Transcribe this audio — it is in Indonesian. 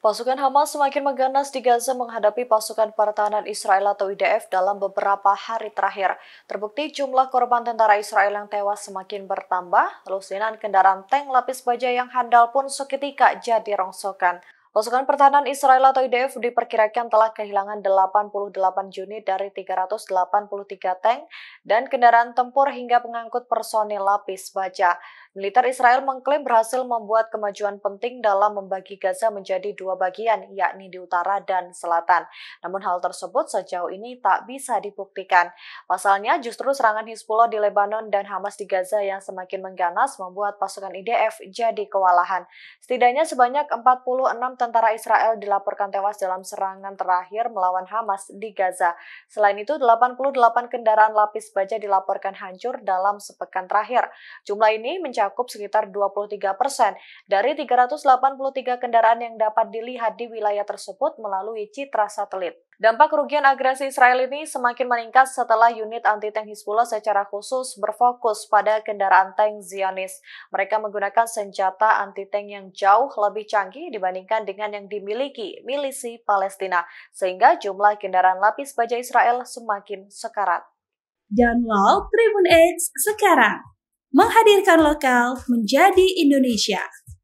Pasukan Hamas semakin mengganas di Gaza menghadapi pasukan pertahanan Israel atau IDF dalam beberapa hari terakhir. Terbukti jumlah korban tentara Israel yang tewas semakin bertambah, lusinan kendaraan tank lapis baja yang handal pun seketika jadi rongsokan. Pasukan pertahanan Israel atau IDF diperkirakan telah kehilangan 88 unit dari 383 tank dan kendaraan tempur hingga pengangkut personil lapis baja. Militer Israel mengklaim berhasil membuat kemajuan penting dalam membagi Gaza menjadi dua bagian, yakni di utara dan selatan. Namun hal tersebut sejauh ini tak bisa dibuktikan. Pasalnya justru serangan Hizbullah di Lebanon dan Hamas di Gaza yang semakin mengganas membuat pasukan IDF jadi kewalahan. Setidaknya sebanyak 46 tentara Israel dilaporkan tewas dalam serangan terakhir melawan Hamas di Gaza. Selain itu, 88 kendaraan lapis baja dilaporkan hancur dalam sepekan terakhir. Jumlah ini mencakup sekitar 23% dari 383 kendaraan yang dapat dilihat di wilayah tersebut melalui citra satelit. Dampak kerugian agresi Israel ini semakin meningkat setelah unit anti-tank Hizbullah secara khusus berfokus pada kendaraan tank Zionis. Mereka menggunakan senjata anti-tank yang jauh lebih canggih dibandingkan dengan yang dimiliki milisi Palestina, sehingga jumlah kendaraan lapis baja Israel semakin sekarat. Download Tribun X sekarang. Menghadirkan lokal menjadi Indonesia.